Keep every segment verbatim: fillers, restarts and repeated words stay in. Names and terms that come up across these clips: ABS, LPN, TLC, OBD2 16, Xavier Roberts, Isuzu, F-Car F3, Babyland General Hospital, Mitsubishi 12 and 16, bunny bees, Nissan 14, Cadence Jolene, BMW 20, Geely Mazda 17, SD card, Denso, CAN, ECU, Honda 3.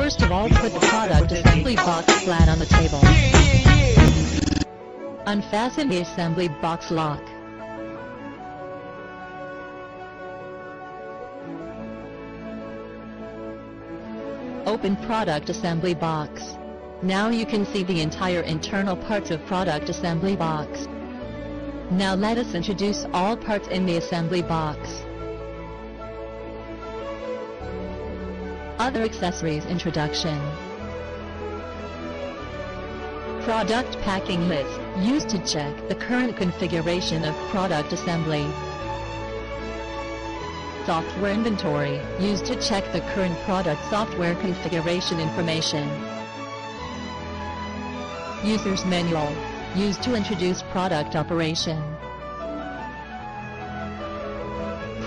First of all, put the product assembly box flat on the table. Unfasten the assembly box lock. Open product assembly box. Now you can see the entire internal parts of product assembly box. Now let us introduce all parts in the assembly box. Other accessories introduction. Product packing list, used to check the current configuration of product assembly. Software inventory, used to check the current product software configuration information. User's manual, used to introduce product operation.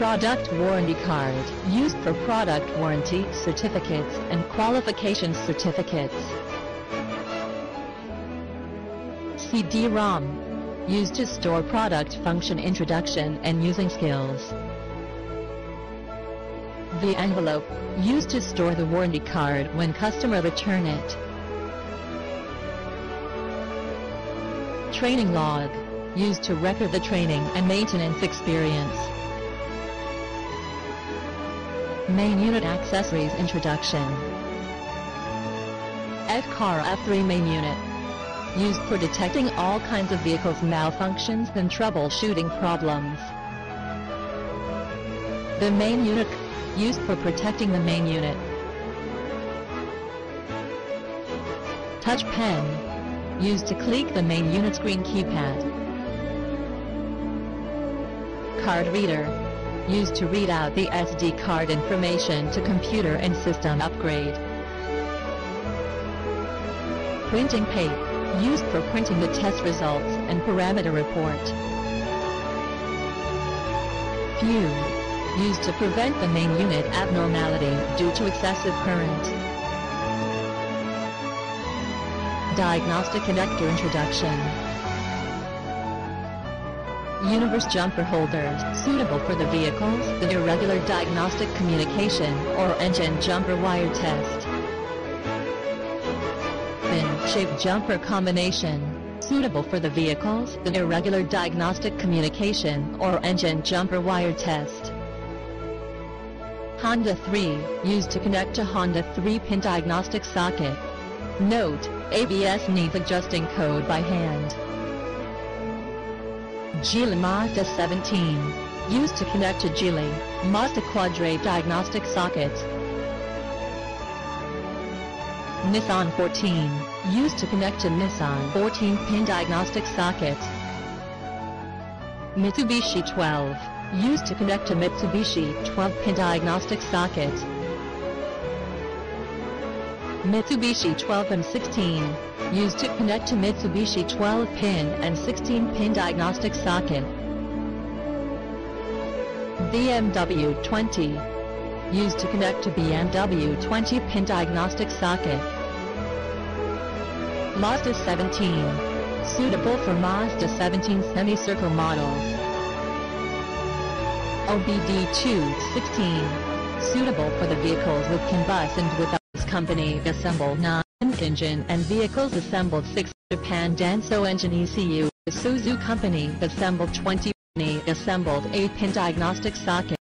Product warranty card, used for product warranty certificates and qualification certificates. C D ROM, used to store product function introduction and using skills. The envelope, used to store the warranty card when customer return it. Training log, used to record the training and maintenance experience. Main unit accessories introduction. F-Car F three main unit, used for detecting all kinds of vehicles malfunctions and troubleshooting problems. The main unit, used for protecting the main unit. Touch pen, used to click the main unit screen keypad. Card reader, used to read out the S D card information to computer and system upgrade. Printing tape, used for printing the test results and parameter report. Fuse, used to prevent the main unit abnormality due to excessive current. Diagnostic connector introduction. Universe jumper holders, suitable for the vehicles with irregular diagnostic communication or engine jumper wire test. Fin-shaped jumper combination, suitable for the vehicles with irregular diagnostic communication or engine jumper wire test. Honda three, used to connect to Honda three pin diagnostic socket. Note, A B S needs adjusting code by hand. Geely Mazda seventeen, used to connect to Geely Mazda Quadrate diagnostic socket. Nissan fourteen, used to connect to Nissan fourteen pin diagnostic socket. Mitsubishi twelve, used to connect to Mitsubishi twelve pin diagnostic socket. Mitsubishi twelve and sixteen, used to connect to Mitsubishi twelve pin and sixteen pin diagnostic socket. B M W twenty, used to connect to B M W twenty pin diagnostic socket. Mazda seventeen, suitable for Mazda seventeen semicircle models. O B D two sixteen, suitable for the vehicles with C A N bus and without. Company assembled nine engine and vehicles assembled six. Japan Denso Engine E C U Isuzu Company assembled twenty. Assembled eight pin diagnostic socket.